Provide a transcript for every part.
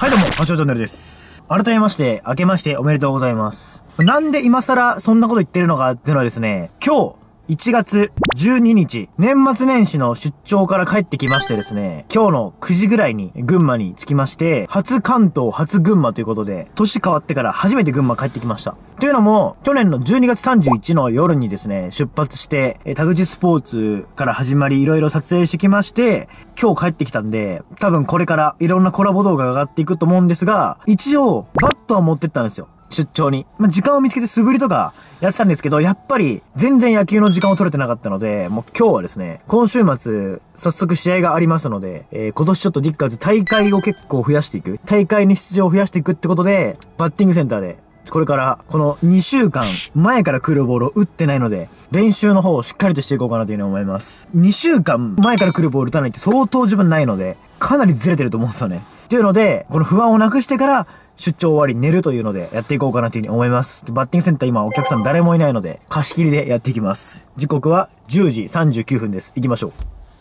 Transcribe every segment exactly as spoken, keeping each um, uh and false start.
はいどうも、はしおチャンネルです。改めまして、明けましておめでとうございます。なんで今更そんなこと言ってるのかっていうのはですね、今日いちがつじゅうににち、年末年始の出張から帰ってきましてですね、今日のくじぐらいに群馬に着きまして、初関東、初群馬ということで、年変わってから初めて群馬帰ってきました。というのも、去年のじゅうにがつさんじゅういちの夜にですね、出発して、え、田口スポーツから始まり、いろいろ撮影してきまして、今日帰ってきたんで、多分これからいろんなコラボ動画が上がっていくと思うんですが、一応、バットは持ってったんですよ。出張に。まあ、時間を見つけて素振りとかやってたんですけど、やっぱり全然野球の時間を取れてなかったので、もう今日はですね、今週末、早速試合がありますので、えー、今年ちょっとディッカーズ大会を結構増やしていく。大会に出場を増やしていくってことで、バッティングセンターで、これから、このにしゅうかん、前から来るボールを打ってないので、練習の方をしっかりとしていこうかなというふうに思います。にしゅうかん、前から来るボール打たないって相当自分ないので、かなりずれてると思うんですよね。っていうので、この不安をなくしてから、出張終わり寝るというので、やっていこうかなというふうに思います。バッティングセンター今、お客さん誰もいないので、貸し切りでやっていきます。時刻はじゅうじさんじゅうきゅうふんです。行きましょ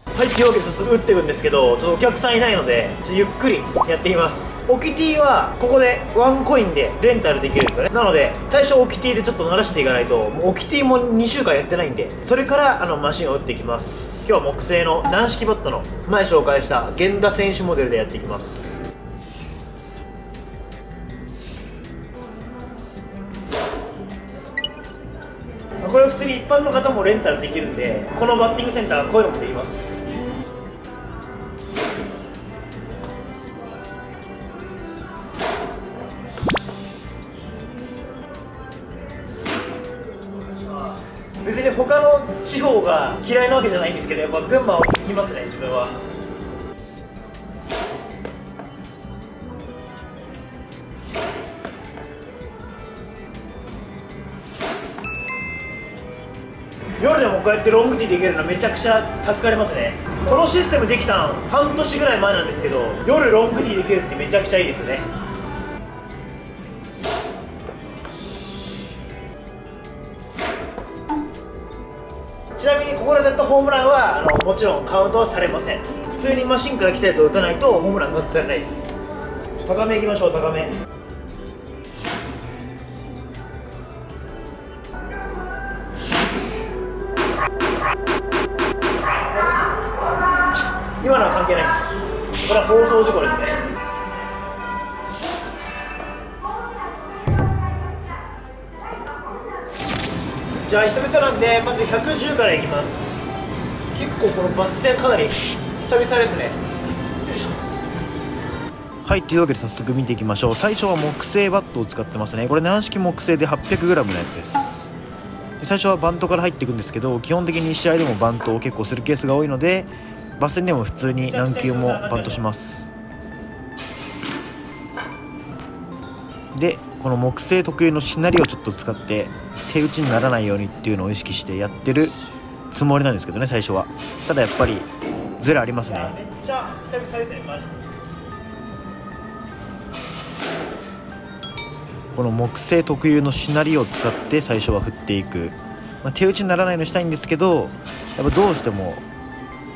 う。はい、というわけで早速打っていくんですけど、ちょっとお客さんいないので、ちょっとゆっくりやっていきます。オキティはここでワンコインでレンタルできるんですよね。なので最初オキティでちょっと慣らしていかないと、もうオキティもにしゅうかんやってないんで、それからあのマシンを打っていきます。今日は木製の軟式バットの前紹介した源田選手モデルでやっていきます。これは普通に一般の方もレンタルできるんで、このバッティングセンターはこういうのもできます。別に他の地方が嫌いなわけじゃないんですけど、やっぱ群馬は落ち着きますね、自分は。夜でもこうやってロングティーできるのはめちゃくちゃ助かりますね。このシステムできたん半年ぐらい前なんですけど、夜ロングティーできるってめちゃくちゃいいですね。ちなみにここで打ったホームランはあのもちろんカウントはされません。普通にマシンから来たやつを打たないとホームランカウントされないです。高めいきましょう。高め今のは関係ないです。これは放送事故ですね。じゃあ久々なんで、まずひゃくじゅうからいきます。結構このバス戦かなり久々ですね。よいしょ。はい、というわけで早速見ていきましょう。最初は木製バットを使ってますね。これ軟式木製で はっぴゃくグラム のやつです。最初はバントから入っていくんですけど、基本的に試合でもバントを結構するケースが多いので、バス戦でも普通に何球もバントします。でこの木製特有のしなりをちょっと使って手打ちにならないようにっていうのを意識してやってるつもりなんですけどね、最初は。ただやっぱりズレありますね。めっちゃ久々ですね、マジで。この木製特有のしなりを使って最初は振っていく、まあ、手打ちにならないようにしたいんですけど、やっぱどうしても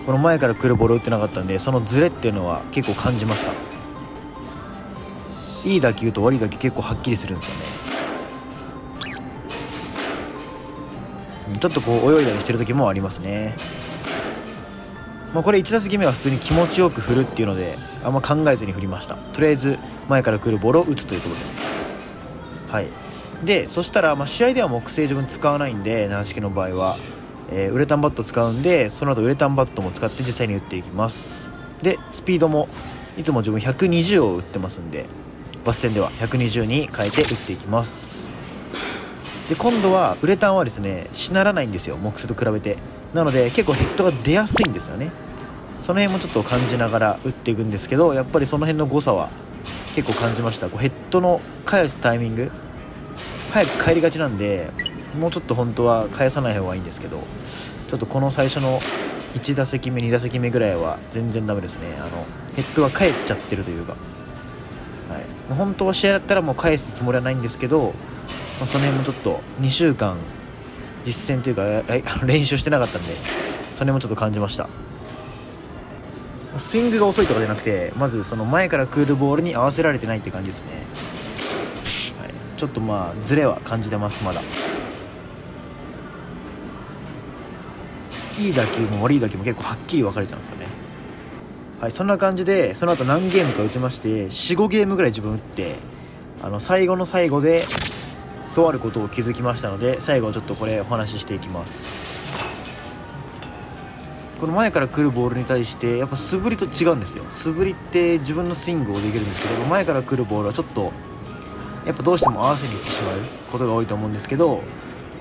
この前から来るボールを打ってなかったんで、そのズレっていうのは結構感じました。いい打球と悪い打球結構はっきりするんですよね。ちょっとこう泳いだりしてる時もありますね。まあ、これいちだせきめは普通に気持ちよく振るっていうので、あんま考えずに振りました。とりあえず前から来るボールを打つということで、はい。でそしたらまあ試合では木製自分使わないんで、軟式の場合は、えー、ウレタンバット使うんで、その後ウレタンバットも使って実際に打っていきます。でスピードもいつも自分ひゃくにじゅうを打ってますんで、バス戦ではひゃくにじゅうに変えて打っていきます。で今度はウレタンはですねしならないんですよ、木製と比べて。なので結構ヒットが出やすいんですよね。その辺もちょっと感じながら打っていくんですけど、やっぱりその辺の誤差は結構感じました。こうヘッドの返すタイミング早く返りがちなんで、もうちょっと本当は返さない方がいいんですけど、ちょっとこの最初のいちだせきめにだせきめぐらいは全然ダメですね。あのヘッドが返っちゃってるというか、はい、本当は試合だったらもう返すつもりはないんですけど、まあ、その辺もちょっとにしゅうかん実戦というか練習してなかったんで、それもちょっと感じました。スイングが遅いとかじゃなくて、まずその前から来るボールに合わせられてないって感じですね、はい、ちょっとまあズレは感じてます。まだいい打球も悪い打球も結構はっきり分かれちゃうんですよね。はい、そんな感じでその後何ゲームか打ちまして、 よん,ご ゲームぐらい自分打って、あの最後の最後でとあることを気づきましたので、最後ちょっとこれお話ししていきます。この前から来るボールに対してやっぱ素振りと違うんですよ。素振りって自分のスイングをできるんですけど、前から来るボールはちょっとやっぱどうしても合わせにいってしまうことが多いと思うんですけど、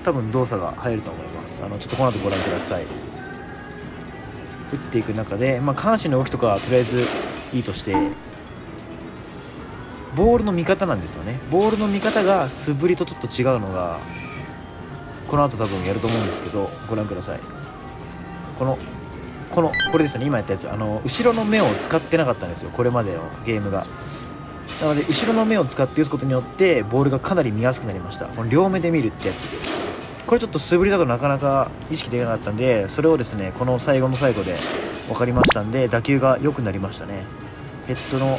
多分動作が入ると思います。あのちょっとこの後ご覧ください。打っていく中で、まあ、下半身の動きとかはとりあえずいいとして、ボールの見方なんですよね。ボールの見方が素振りとちょっと違うのがこの後多分やると思うんですけど、ご覧ください。このこのこれですね、今やったやつ。あの後ろの目を使ってなかったんですよ、これまでのゲームが。なので後ろの目を使って打つことによってボールがかなり見やすくなりました。この両目で見るってやつ、これちょっと素振りだとなかなか意識できなかったんで、それをですねこの最後の最後で分かりましたんで、打球が良くなりましたね。ヘッドの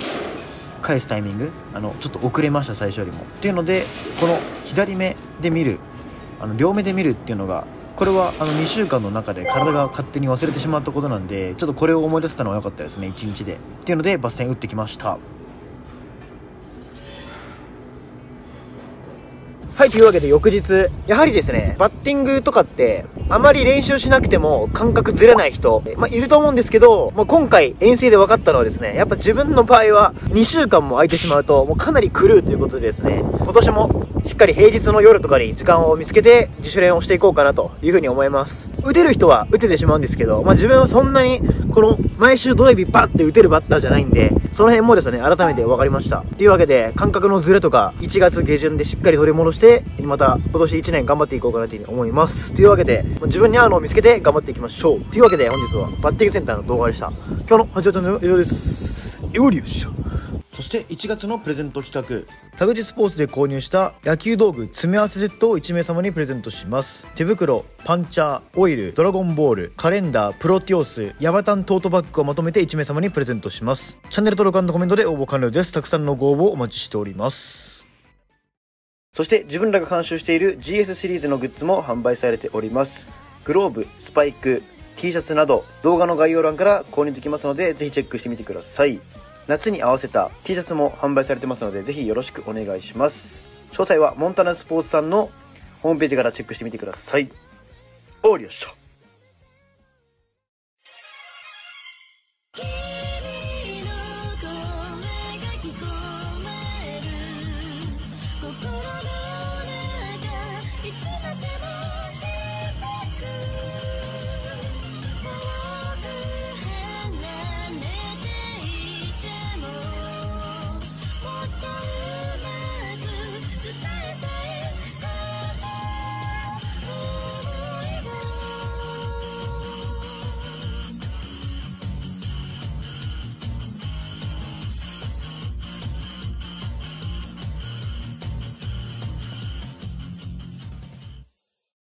返すタイミング、あのちょっと遅れました最初よりもっていうので、この左目で見る、あの両目で見るっていうのが、これはあのにしゅうかんの中で体が勝手に忘れてしまったことなんで、ちょっとこれを思い出せたのは良かったですね、いちにちで。っていうのでバス転打ってきました。はい、というわけで翌日、やはりですねバッティングとかってあまり練習しなくても感覚ずれない人、まあ、いると思うんですけど、まあ、今回遠征で分かったのはですね、やっぱ自分の場合はにしゅうかんも空いてしまうともうかなり狂うということでですね、今年もしっかり平日の夜とかに時間を見つけて自主練をしていこうかなというふうに思います。打てる人は打ててしまうんですけど、まあ、自分はそんなにこの毎週土曜日バッて打てるバッターじゃないんで、その辺もですね改めて分かりました。というわけで感覚のズレとかいちがつげじゅんでしっかり取り戻して、また今年いちねん頑張っていこうかなというふうに思います。というわけで自分に合うのを見つけて頑張っていきましょう。というわけで本日はバッティングセンターの動画でした。今日のはちわちゃんの以上です。よりよっしゃ。そしていちがつのプレゼント企画、田口スポーツで購入した野球道具詰め合わせセットをいちめいさまにプレゼントします。手袋、パンチャー、オイル、ドラゴンボール、カレンダー、プロティオス、ヤバタントートバッグをまとめていちめいさまにプレゼントします。チャンネル登録&コメントで応募完了です。たくさんのご応募お待ちしております。そして自分らが監修している ジーエス シリーズのグッズも販売されております。グローブ、スパイク、 T シャツなど動画の概要欄から購入できますので、ぜひチェックしてみてください。夏に合わせた T シャツも販売されてますので、ぜひよろしくお願いします。詳細はモンタナスポーツさんのホームページからチェックしてみてください。おーりよっしゃ。